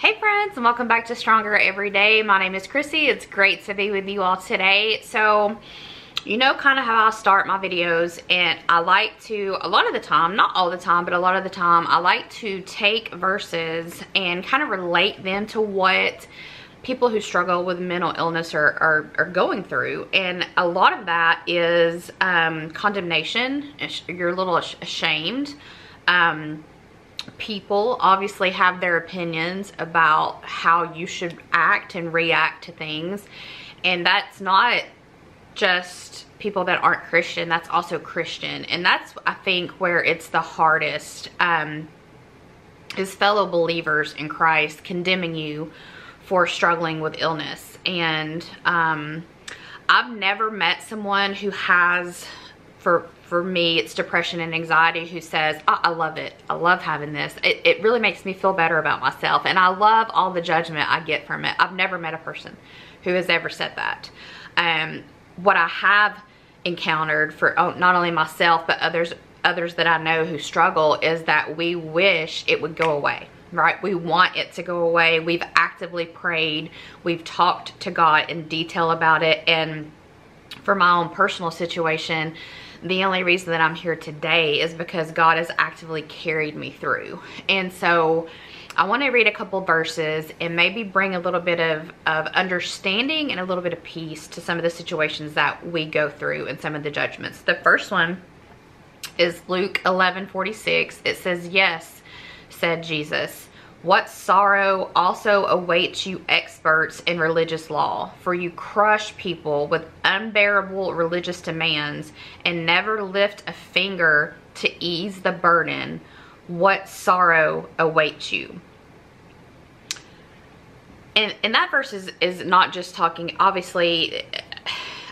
Hey friends, and welcome back to Stronger Every Day. My name is Chrissy. It's great to be with you all today. So, you know kind of how I start my videos, and I like to, a lot of the time, not all the time, but a lot of the time, I like to take verses and kind of relate them to what people who struggle with mental illness are going through. And a lot of that is condemnation. You're a little ashamed. People obviously have their opinions about how you should act and react to things, and that's not just people that aren't Christian, that's also Christian. And that's, I think, where it's the hardest, is fellow believers in Christ condemning you for struggling with illness. And I've never met someone who has, for me, it's depression and anxiety, who says, oh, I love it. I love having this. It really makes me feel better about myself. And I love all the judgment I get from it. I've never met a person who has ever said that. What I have encountered for not only myself, but others that I know who struggle, is that we wish it would go away, right? We want it to go away. We've actively prayed. We've talked to God in detail about it. And for my own personal situation, the only reason that I'm here today is because God has actively carried me through. And so I want to read a couple verses and maybe bring a little bit of understanding and a little bit of peace to some of the situations that we go through and some of the judgments. The first one is Luke 11:46. It says, "Yes, said Jesus, what sorrow also awaits you experts in religious law, for you crush people with unbearable religious demands and never lift a finger to ease the burden. What sorrow awaits you?" And that verse is not just talking, obviously,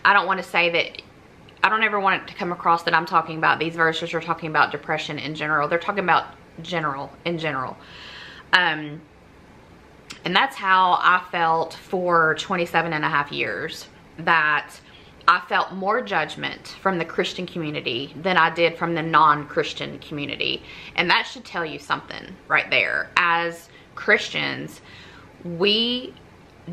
I don't want to say that, I don't ever want it to come across that I'm talking about these verses are talking about depression in general. They're talking about in general. And that's how I felt for 27 and a half years, that I felt more judgment from the Christian community than I did from the non-Christian community. And that should tell you something right there. As Christians, we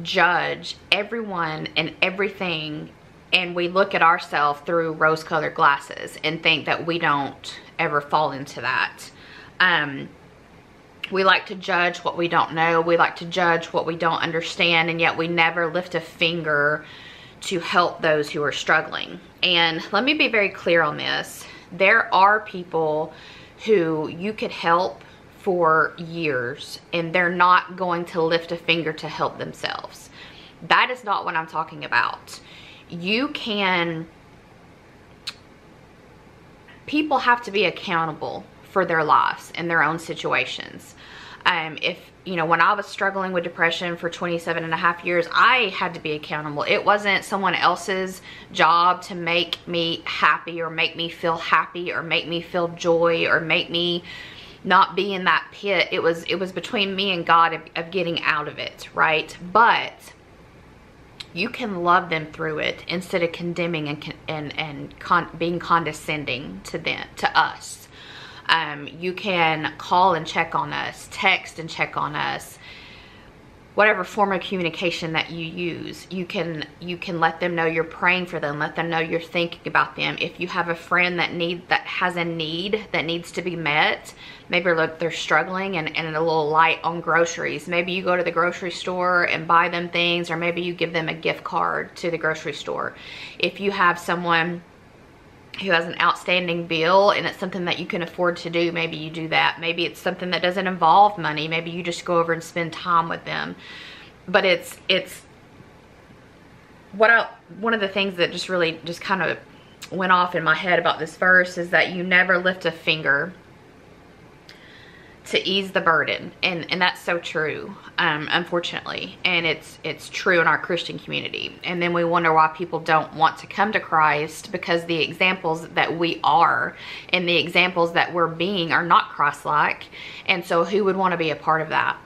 judge everyone and everything, and we look at ourselves through rose-colored glasses and think that we don't ever fall into that. We like to judge what we don't know. We like to judge what we don't understand, and yet we never lift a finger to help those who are struggling. And let me be very clear on this. There are people who you could help for years, and they're not going to lift a finger to help themselves. That is not what I'm talking about. You can, people have to be accountable for their lives and their own situations. If you know, when I was struggling with depression for 27 and a half years, I had to be accountable. It wasn't someone else's job to make me happy or make me feel happy or make me feel joy or make me not be in that pit. It was between me and God of getting out of it, right? But you can love them through it instead of condemning and being condescending to them, to us. You can call and check on us, text and check on us, whatever form of communication that you use. You can let them know you're praying for them, let them know you're thinking about them. If you have a friend that has a need that needs to be met, maybe look, they're struggling and a little light on groceries. Maybe you go to the grocery store and buy them things, or maybe you give them a gift card to the grocery store. If you have someone who has an outstanding bill and it's something that you can afford to do, maybe you do that. Maybe it's something that doesn't involve money. Maybe you just go over and spend time with them. But it's one of the things that just really just kind of went off in my head about this verse is that you never lift a finger to ease the burden. And that's so true, unfortunately. And it's true in our Christian community. And then we wonder why people don't want to come to Christ, because the examples that we are and the examples that we're being are not Christ-like. And so who would want to be a part of that?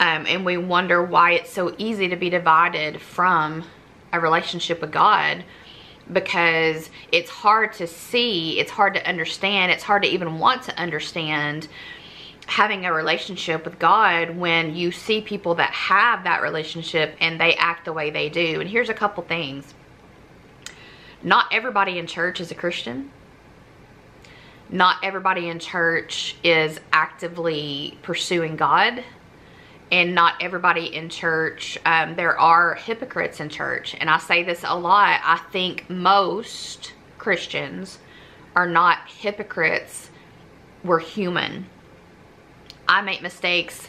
And we wonder why it's so easy to be divided from a relationship with God, because it's hard to see, it's hard to understand, it's hard to even want to understand having a relationship with God when you see people that have that relationship and they act the way they do. And here's a couple things. Not everybody in church is a Christian. Not everybody in church is actively pursuing God. And not everybody in church, there are hypocrites in church. And I say this a lot. I think most Christians are not hypocrites. We're human. I make mistakes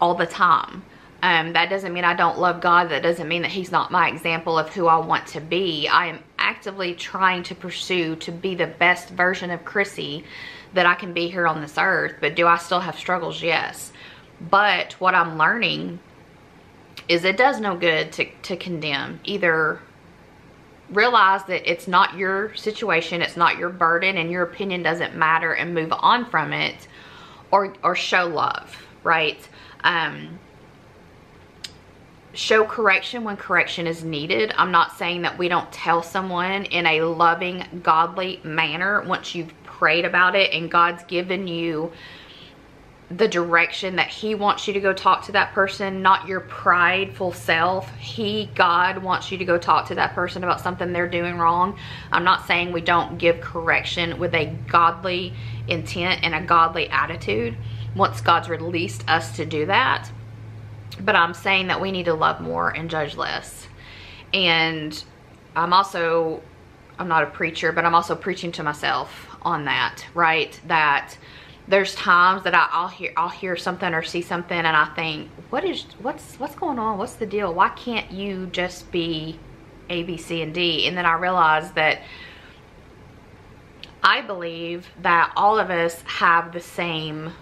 all the time. That doesn't mean I don't love God. That doesn't mean that he's not my example of who I want to be. I am actively trying to pursue to be the best version of Chrissy that I can be here on this earth. But do I still have struggles? Yes. But what I'm learning is it does no good to condemn. Either realize that it's not your situation, it's not your burden, and your opinion doesn't matter, and move on from it, or show love, right? Show correction when correction is needed. I'm not saying that we don't tell someone in a loving, godly manner once you've prayed about it and God's given you the direction that he wants you to go talk to that person, not your prideful self. God wants you to go talk to that person about something they're doing wrong. I'm not saying we don't give correction with a godly intent and a godly attitude once God's released us to do that. But I'm saying that we need to love more and judge less. And I'm not a preacher, but I'm also preaching to myself on that, right? That there's times that I'll hear something or see something and I think, what's going on? What's the deal? Why can't you just be A, B, C, and D? And then I realize that I believe that all of us have the same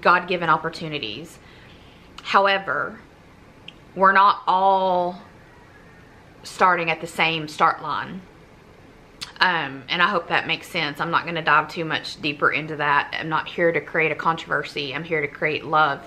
God-given opportunities. However, we're not all starting at the same start line. And I hope that makes sense. I'm not going to dive too much deeper into that. I'm not here to create a controversy. I'm here to create love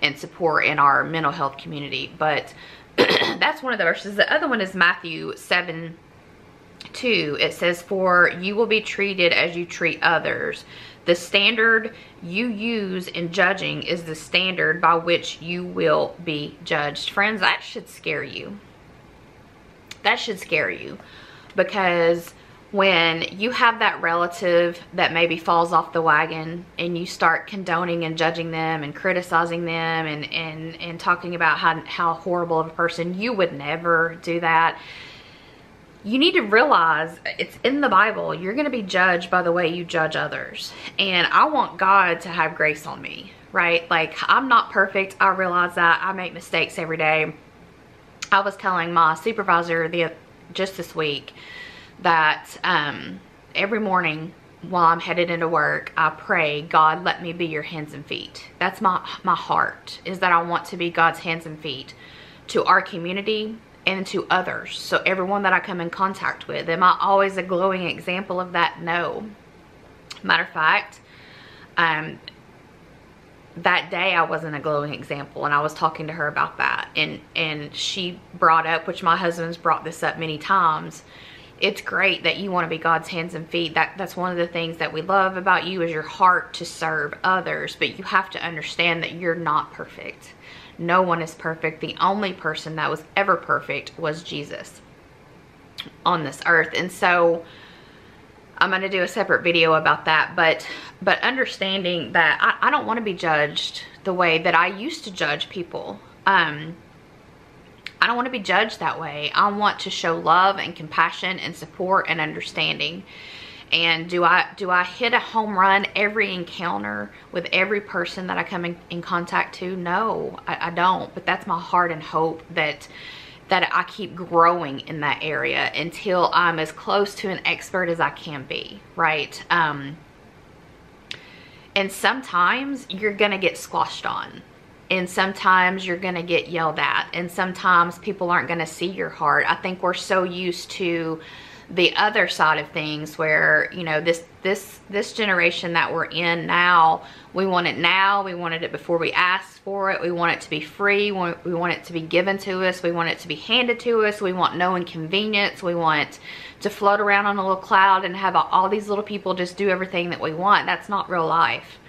and support in our mental health community. But that's one of the verses. The other one is Matthew 7:2. It says, "For you will be treated as you treat others. The standard you use in judging is the standard by which you will be judged." Friends, that should scare you. That should scare you, because when you have that relative that maybe falls off the wagon and you start condoning and judging them and criticizing them and talking about how horrible of a person, you would never do that. You need to realize it's in the Bible. You're going to be judged by the way you judge others. And I want God to have grace on me, right? Like, I'm not perfect. I realize that. I make mistakes every day. I was telling my supervisor just this week that every morning while I'm headed into work, I pray, "God, let me be your hands and feet." That's my heart, is that I want to be God's hands and feet to our community and to others. So everyone that I come in contact with. Am I always a glowing example of that? No. Matter of fact, that day I wasn't a glowing example, and I was talking to her about that, and she brought up, which my husband's brought this up many times, it's great that you want to be God's hands and feet. That's one of the things that we love about you, is your heart to serve others. But you have to understand that you're not perfect. No one is perfect. The only person that was ever perfect was Jesus on this earth. And so I'm going to do a separate video about that, but understanding that I don't want to be judged the way that I used to judge people. I don't want to be judged that way. I want to show love and compassion and support and understanding. And do I hit a home run every encounter with every person that I come in contact to? No, I don't. But that's my heart and hope that I keep growing in that area until I'm as close to an expert as I can be, right? And sometimes you're going to get squashed on. And sometimes you're going to get yelled at. And sometimes people aren't going to see your heart. I think we're so used to the other side of things, where, you know, this generation that we're in now, we want it now. We wanted it before we asked for it. We want it to be free. We want it to be given to us. We want it to be handed to us. We want no inconvenience. We want to float around on a little cloud and have all these little people just do everything that we want. That's not real life.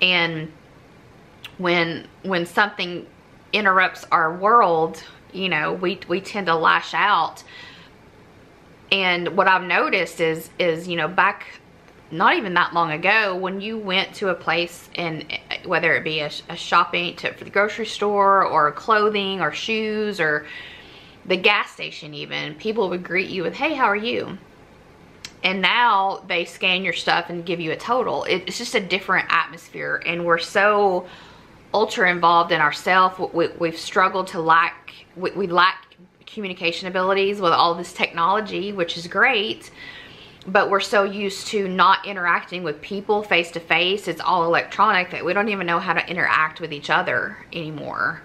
And when something interrupts our world, you know, we tend to lash out. And what I've noticed is, you know, back not even that long ago, when you went to a place, and whether it be a shopping to for the grocery store or clothing or shoes or the gas station, even, people would greet you with, "Hey, how are you?" And now they scan your stuff and give you a total. It's just a different atmosphere, and we're so ultra involved in ourselves. We've struggled to lack, we lack communication abilities with all this technology, which is great, but we're so used to not interacting with people face to face. It's all electronic that we don't even know how to interact with each other anymore.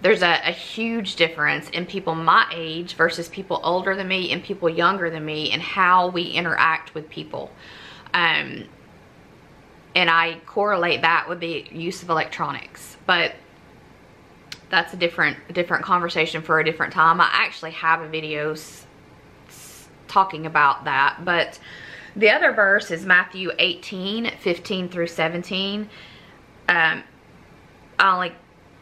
There's a huge difference in people my age versus people older than me and people younger than me, and how we interact with people. And I correlate that with the use of electronics, but that's a different conversation for a different time. I actually have a video talking about that. But the other verse is Matthew 18:15 through 17. I only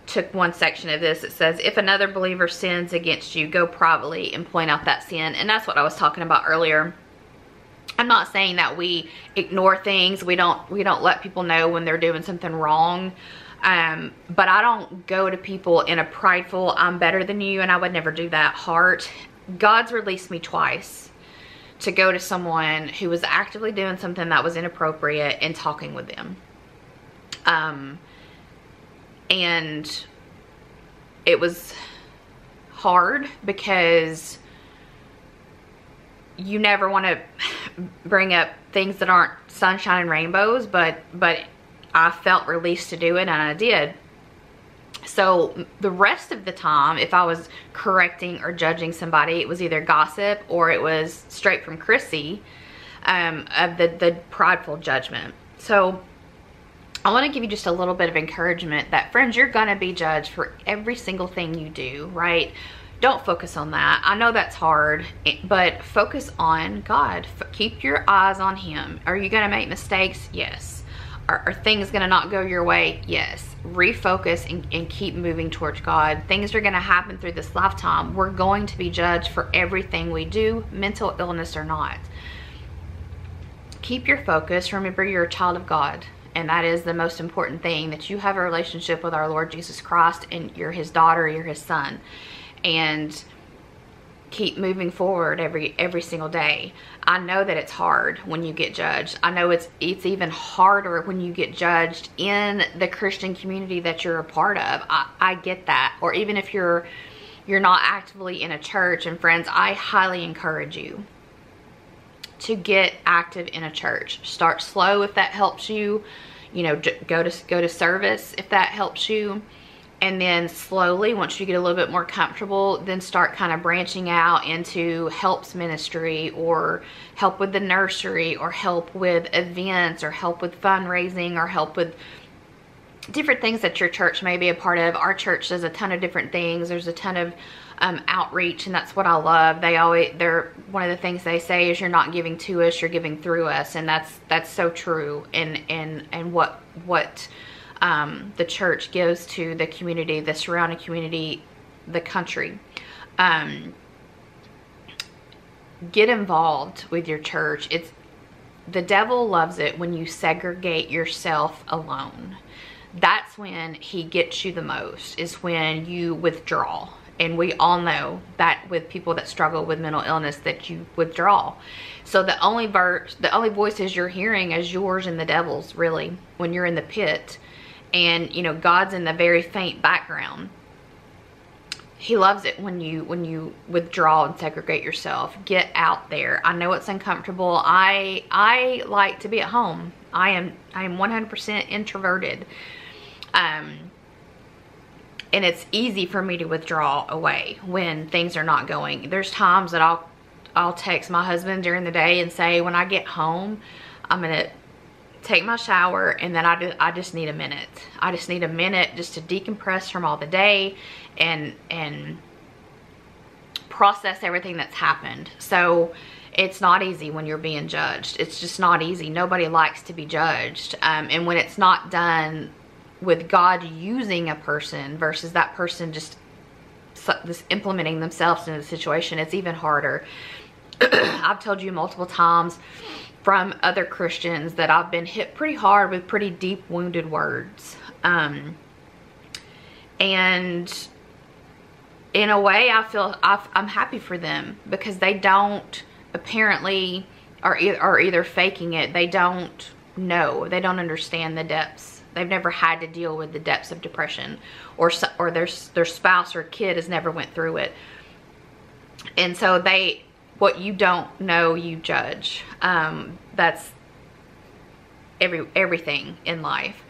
took one section of this. It says, "If another believer sins against you, go privately and point out that sin." And that's what I was talking about earlier. I'm not saying that we ignore things. We don't let people know when they're doing something wrong. But I don't go to people in a prideful, "I'm better than you," and I would never do that heart. God's released me twice to go to someone who was actively doing something that was inappropriate and talking with them. And it was hard, because you never want to bring up things that aren't sunshine and rainbows, but I felt released to do it, and I did. So the rest of the time, if I was correcting or judging somebody, it was either gossip or it was straight from Chrissy, of the prideful judgment. So I want to give you just a little bit of encouragement that, friends, you're going to be judged for every single thing you do, right? Don't focus on that. I know that's hard, but focus on God. Keep your eyes on Him. Are you going to make mistakes? Yes. Are things going to not go your way? Yes. Refocus and keep moving towards God. Things are going to happen through this lifetime. We're going to be judged for everything we do, mental illness or not. Keep your focus. Remember, you're a child of God. And that is the most important thing, that you have a relationship with our Lord Jesus Christ, and you're His daughter, you're His son. And keep moving forward every single day. I know that it's hard when you get judged. I know it's even harder when you get judged in the Christian community that you're a part of. I get that. Or even if you're not actively in a church. And friends, I highly encourage you to get active in a church. Start slow if that helps you. You know, go to service if that helps you. And then slowly, once you get a little bit more comfortable, then start kind of branching out into helps ministry, or help with the nursery, or help with events, or help with fundraising, or help with different things that your church may be a part of. Our church does a ton of different things. There's a ton of outreach, and that's what I love. They're one of the things they say is, "You're not giving to us, you're giving through us," and that's so true. And what the church gives to the community, the surrounding community, the country. Get involved with your church. The devil loves it when you segregate yourself alone. That's when he gets you the most, is when you withdraw. And we all know that with people that struggle with mental illness, that you withdraw. So the only voices you're hearing is yours and the devil's, really, when you're in the pit. And, you know, God's in the very faint background. He loves it when you withdraw and segregate yourself. Get out there. I know it's uncomfortable. I like to be at home. I am 100% introverted. And it's easy for me to withdraw away when things are not going. There's times that I'll text my husband during the day and say, when I get home, I'm gonna take my shower, and then I just need a minute. I just need a minute just to decompress from all the day and process everything that's happened. So it's not easy when you're being judged. It's just not easy. Nobody likes to be judged. And when it's not done with God using a person versus that person just implementing themselves in the situation, it's even harder. I've told you multiple times from other Christians that I've been hit pretty hard with pretty deep wounded words. And in a way, I feel I'm happy for them, because they don't apparently are either faking it. They don't know. They don't understand the depths. They've never had to deal with the depths of depression, or their spouse or kid has never went through it. And so they, what you don't know, you judge. That's everything in life.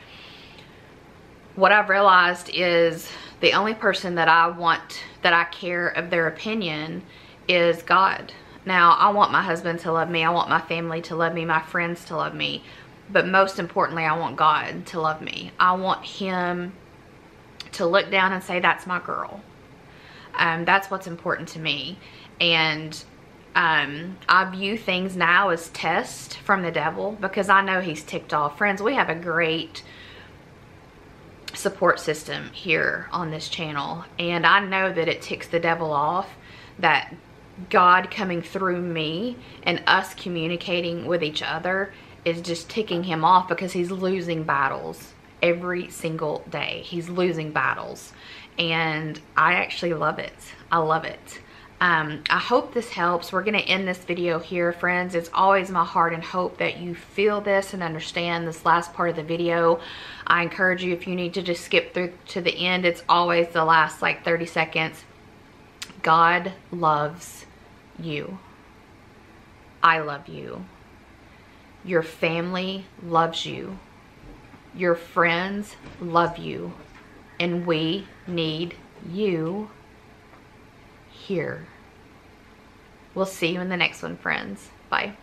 What I've realized is the only person that I want, that I care of their opinion, is God. Now, I want my husband to love me. I want my family to love me, my friends to love me. But most importantly, I want God to love me. I want Him to look down and say, that's my girl. That's what's important to me. And I view things now as tests from the devil, because I know he's ticked off. Friends, we have a great support system here on this channel, and I know that it ticks the devil off that God coming through me and us communicating with each other is just ticking him off, because he's losing battles every single day. He's losing battles, and I actually love it. I love it. I hope this helps. We're going to end this video here, friends. It's always my heart and hope that you feel this and understand this last part of the video. I encourage you, if you need to just skip through to the end, it's always the last like 30 seconds. God loves you. I love you. Your family loves you. Your friends love you. And we need you here. We'll see you in the next one, friends. Bye.